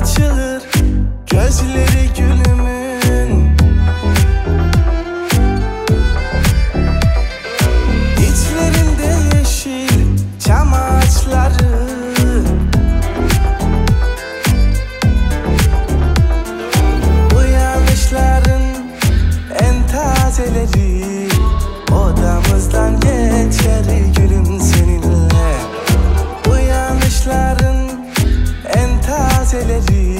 açılır gözleri gülümün. İçlerinde yeşil çam ağaçları, uyanışların en tazeleri. Odamızdan geçer gülüm seninle, uyanışların en tazeleri.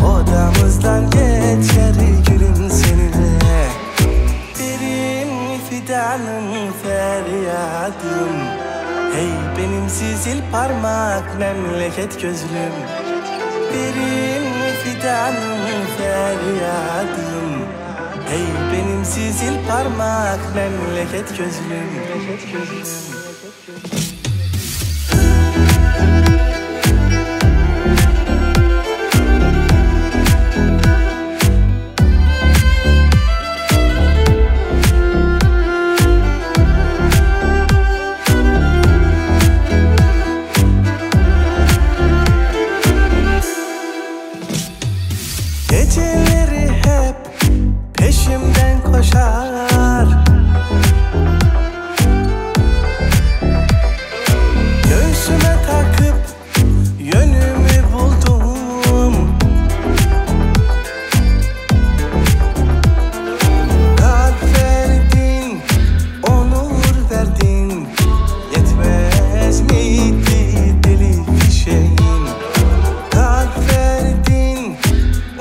Odamızdan geçer gülüm seninle. Derin fidanım feryadım, hey benim sizil parmak memleket gözlüm. Derin fidanım feryadım, hey benim sizil parmak memleket gözlüm. Memleket gözlüm. Geceleri hep peşimden koşar, göğsüme takıp yönümü buldum. Kalp verdin, onur verdin, yetmez miydi deli bir şeyin? Kalp verdin,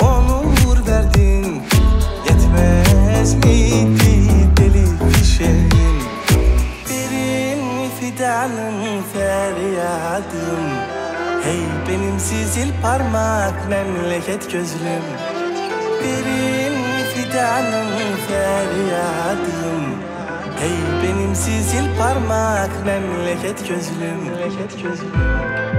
onur verdin, yetmez miydi deli bir şeyin? Derin fidanım feryadım, hey benim sizil parmak memleket gözlüm. Derin fidanım feryadım, hey benim sizil parmak memleket gözlüm. Memleket gözlüm.